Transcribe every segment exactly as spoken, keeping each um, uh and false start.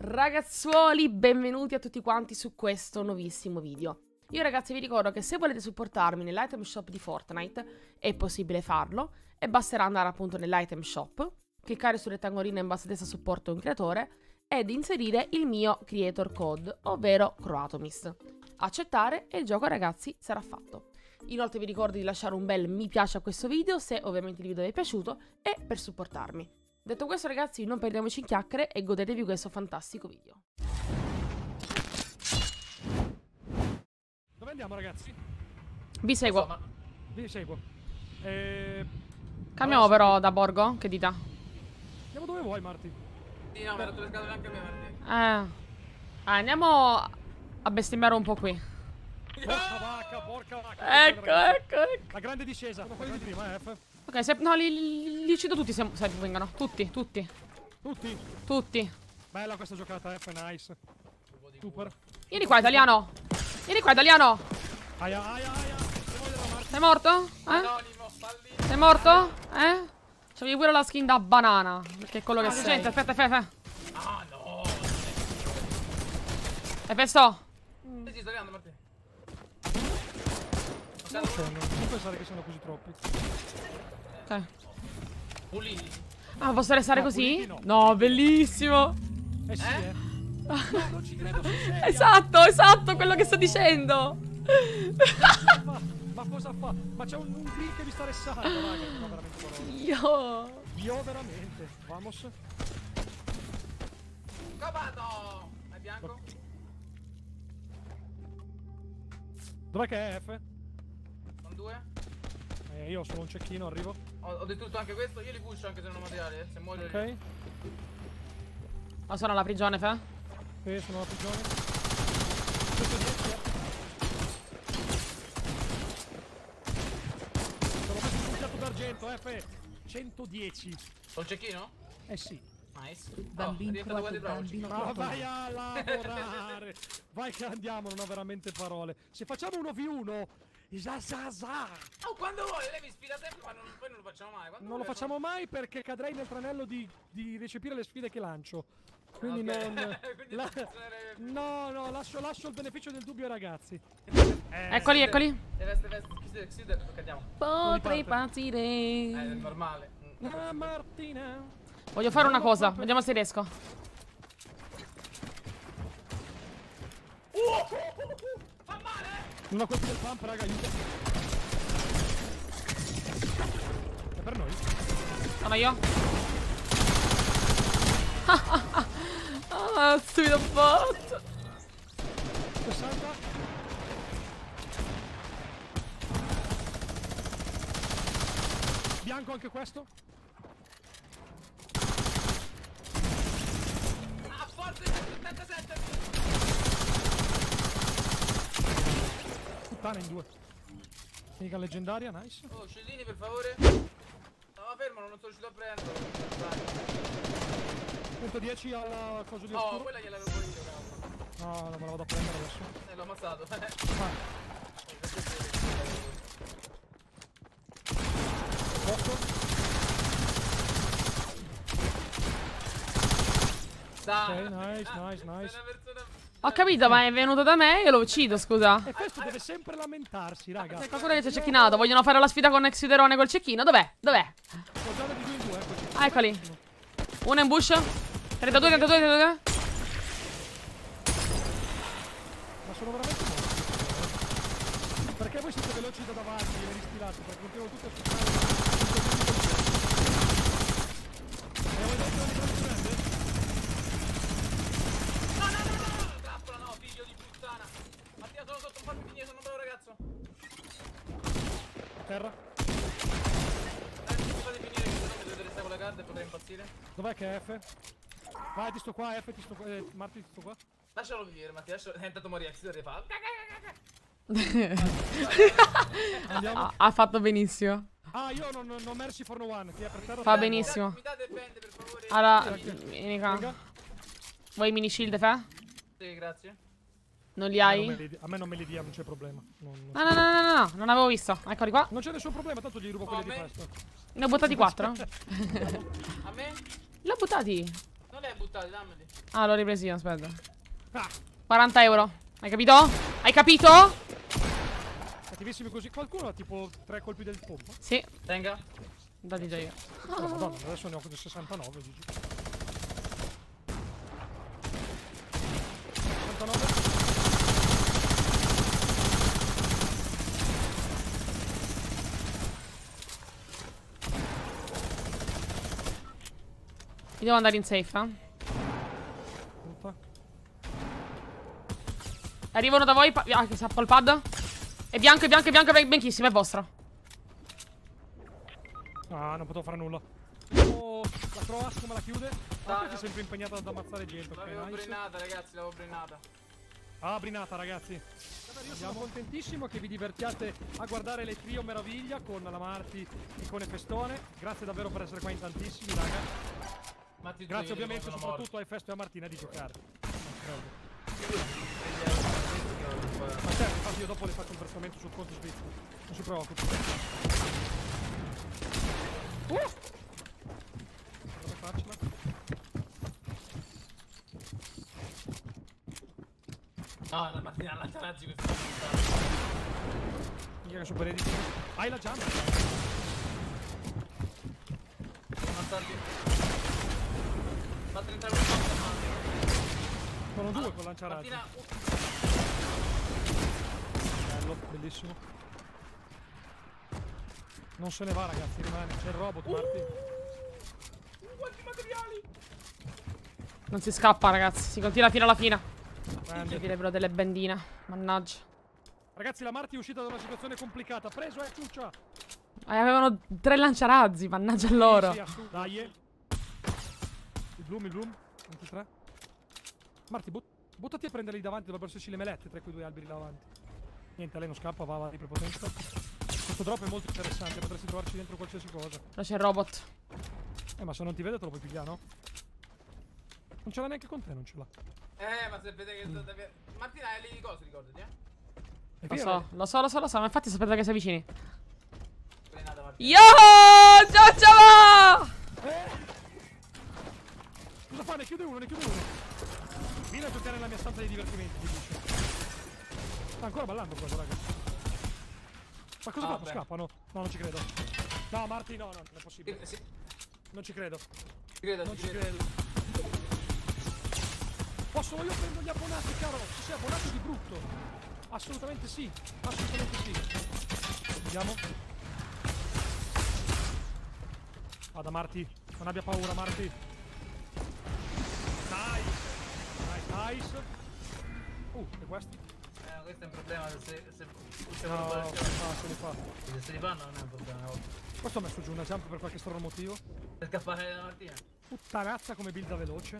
Ragazzuoli, benvenuti a tutti quanti su questo nuovissimo video. Io ragazzi vi ricordo che se volete supportarmi nell'item shop di Fortnite è possibile farlo e basterà andare appunto nell'item shop, cliccare sul rettangolino in basso a destra supporto un creatore ed inserire il mio creator code, ovvero Kroatomist. Accettare e il gioco ragazzi sarà fatto. Inoltre vi ricordo di lasciare un bel mi piace a questo video se ovviamente il video vi è piaciuto e per supportarmi. Detto questo ragazzi, non perdiamoci in chiacchiere e godetevi questo fantastico video. Dove andiamo ragazzi? Vi seguo. Insomma, vi seguo. E... Cambiamo allora, però da borgo? Che dita? Andiamo dove vuoi Marti. Sì, no, mi ha rotto le scatole anche a me Marti. Eh. Andiamo a bestemmiare un po' qui. Porca vacca, porca vacca. Ecco, vacca, ecco, ecco. La grande discesa. Come quelli di prima, eh, F. Ok, se, no, li, li uccido tutti se, se vengono. Tutti, tutti. Tutti? Tutti. Bella questa giocata, F, nice. Super. Vieni qua, italiano. Vieni qua, italiano. Aia, aia, aia. Sei morto? Eh? Sei morto? Eh? C'avevi pure la skin da banana. Perché è quello che sei. Gente, aspetta, aspetta, aspetta. Ah, no. Efesto. Sì, sì, sto arrivando, Martino. Non pensare che sono così troppi. Ok. Puliti. Ah, posso restare no, così? No. no, bellissimo. Eh sì, eh. eh. No, non ci credo, esatto, esatto, quello oh. che sto dicendo. Ma, ma cosa fa? Ma c'è un, un green che mi sta restando, raga. No, veramente Io. Io veramente. Vamos. Cobato! È bianco? Dov'è che è F? Eh, io sono un cecchino, arrivo. Ho, ho distrutto anche questo, io li puscio anche se non ho materiale, eh, se muoio. Ok. Li... Ma sono alla prigione, fa? Sì, sono alla prigione. Questo dieci, eh. Sono proprio puntato d'argento, eh, F. centodieci. Sono un cecchino? Eh sì. Nice. Bambino, oh, quasi bambino. Ma vai a lavorare. Vai che andiamo, non ho veramente parole. Se facciamo uno vu uno... Za za za. Oh, quando vuole, lei mi sfida sempre, ma non, poi non lo facciamo mai. Quando non vuole, lo facciamo poi... mai perché cadrei nel tranello di, di recepire le sfide che lancio. Quindi okay. non... Quindi la... No, no, lascio, lascio il beneficio del dubbio ai ragazzi. Eh, eccoli, eccoli. Potrei partire. Eh, è normale. Ah, Martina. Voglio fare una cosa, vediamo se riesco. Uh! Fa male! Una colpa del pump, raga, aiuto. È per noi. Ah, ma io? Ah, stupido bot. sessanta. Bianco anche questo. Ah, forza, settantasette. Puttana in due. Mica leggendaria, nice. Oh, scellini per favore. Stava fermo, non sono riuscito a prenderlo. centodieci alla cosa di oscuro. No, quella gliel'avevo pulito, cavolo. No, non me la vado a prendere adesso. Eh, l'ho ammazzato. Dai. Ok, nice, ah, nice, nice. Ho capito, ma è venuto da me e io lo uccido, scusa. E questo deve sempre lamentarsi, raga. C'è qualcuno che ci ha cecchinato, vogliono fare la sfida con Exiderone col cecchino, dov'è? Dov'è? Ah, eccoli. Uno in bush. trentadue, trentadue, trentadue. Ma sono veramente morto. Perché voi siete veloci da davanti, ve li stilate? Perché continuo tutto a sfidare. E voi dovete andare a prendere? Terra. Dov'è che è F? Vai, ti sto qua, F, ti sto qua. Eh, Marti, ti sto qua. Lascialo vivere, Marti, lascialo. È andato a morire, si deve fare. Andiamo. Ha fatto benissimo. Ah, io non, non merci for no one. Ti è per terra. Fa benissimo. Mi date bende, per favore. Allora, vieni qua. Vuoi mini shield, fa? Sì, grazie. Non li hai? A me non me li dia, non c'è problema. No, no, no, no, no, non avevo visto. Eccoli qua. Non c'è nessun problema, tanto gli rubo quelli di questo. Ne ho buttati quattro. A me? Li ho buttati. No, Non le hai buttate, dammeli. Ah, l'ho ripresi io, aspetta. quaranta euro. Hai capito? Hai capito? Cattivissimi così, qualcuno ha tipo tre colpi del pompa? Sì. Venga. Dati già io. Oh, ah. Madonna, adesso ne ho sessantanove, Gigi. sessantanove. Mi devo andare in safe, eh? Arrivano da voi. Ah, che sappa il pad. È bianco, è bianco, è bianco, è bianchissimo, è vostro. Ah, non potevo fare nulla. Oh, la Croas come la chiude? Ah, no. È sempre impegnata ad ammazzare gente. L'avevo okay, nice. Brinata, ragazzi, l'avevo brinata. Ah, brinata, ragazzi. Io sono contentissimo che vi divertiate a guardare le trio meraviglia con la Marti e con Efestone. Grazie davvero per essere qua in tantissimi, raga. Grazie ovviamente soprattutto a Efesto e a Martina di giocare. Ma certo, infatti io dopo le faccio un versamento sul conto svizzero. Non si preoccupi. Uh! No, la Martina la lanciarazzi questa. Io che sono benedetto. Hai la giamma. Sono sono due con lanciarazzi. Bello, bellissimo. Non se ne va, ragazzi, rimane. C'è il robot, uh, Marti. Quanti materiali! Non si scappa, ragazzi, si continua fino alla fine. Servirebbero delle bendine, mannaggia. Ragazzi, la Marti è uscita da una situazione complicata. Preso, eh, ciuccia! Eh, avevano tre lanciarazzi, mannaggia loro. Sì, sì, dai. Il bloom, il bloom, ventitré. Marti, but buttati a prendere lì davanti, dovrebbero esserci le melette tra quei due alberi là davanti. Niente, lei non scappa, va avanti prepotenza. Questo drop è molto interessante, potresti trovarci dentro qualsiasi cosa. Là c'è il robot. Eh, ma se non ti vede te lo puoi pigliare, no? Non ce l'ha neanche con te, non ce l'ha. Eh, ma se vede che... Mm. Martina è lì di cosa, ricordati, eh? Lo so, lo so, lo so, lo so, ma infatti sapete che sei vicini. Yo! Ciao, ciao! Eh! Cosa fa? Ne chiude uno, ne chiude uno. Vieni a giocare nella mia stanza di divertimenti, dice. Sta ancora ballando cosa, raga. Ma cosa ah, fa? Scappano? No, non ci credo. No, Marti, no, no, non è possibile. Sì. Non ci credo. Credo non ci credo. credo. Posso io prendo gli abbonati, caro? Ci sei abbonato di brutto. Assolutamente sì. Assolutamente sì. Vediamo. Vada, Marti. Non abbia paura, Marti. Nice. Uh, e questi? Eh, questo è un problema, se... se, se no, no, no, se li fa. Se, se li fanno non è un problema. No. Questo ho messo giù una jump per qualche strano motivo. Per scappare da Martina. Puttanazza come builda veloce.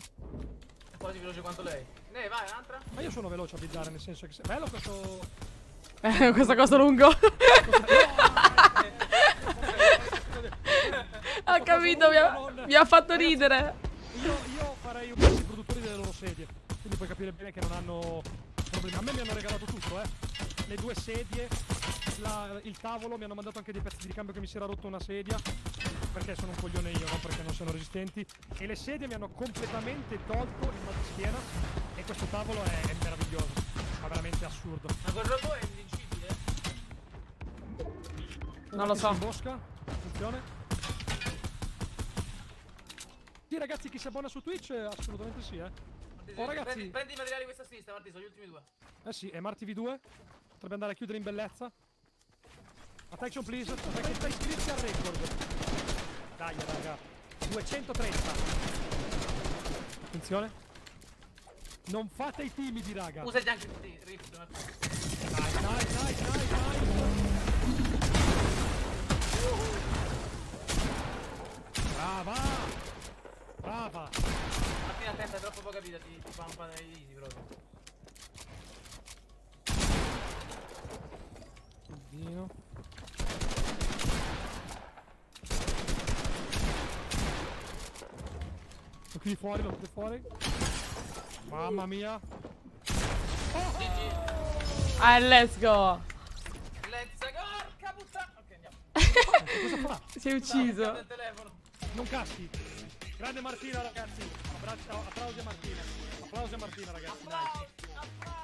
È quasi veloce quanto lei. Ne vai, un'altra? Ma io sono veloce a buildare, nel senso che... Se... Bello questo... Eh, questa cosa lungo. Ha capito, mi ha, mi ha fatto ridere. Io, io farei un po' di produttori delle loro sedie. Quindi puoi capire bene che non hanno problemi. A me mi hanno regalato tutto, eh. Le due sedie, la, il tavolo, mi hanno mandato anche dei pezzi di ricambio che mi si era rotto una sedia. Perché sono un coglione io, non perché non sono resistenti. E le sedie mi hanno completamente tolto il mal di schiena. E questo tavolo è, è meraviglioso. Ma veramente assurdo. Ma quel robot è invincibile? Non lo so. Bosca, attenzione. Sì, ragazzi, chi si abbona su Twitch, assolutamente sì, eh. Oh, ragazzi. Prendi, prendi i materiali questa sinistra, Marti, sono gli ultimi due. Eh sì, è Marti V due. Potrebbe andare a chiudere in bellezza. Attention please, perché sta iscritti al record. Dai, raga. duecentotrenta. Attenzione. Non fate i timidi, raga. Usate anche il rift, Marti. Dai, dai, dai, dai, dai. Brava. Brava. Attenta, è troppo poca vita, ti, ti pampa dai liti proprio. Oddio. Lo chiudi fuori, lo chiudi fuori. Mamma mia. Oh! Ah, let's go. Let's go, caputta. Ok, andiamo. Cosa fa? Sei ucciso. No, non caschi. Grande Martina, ragazzi. Applausi a Martina. Applausi a Martina, ragazzi. Applausi, dai. Applausi.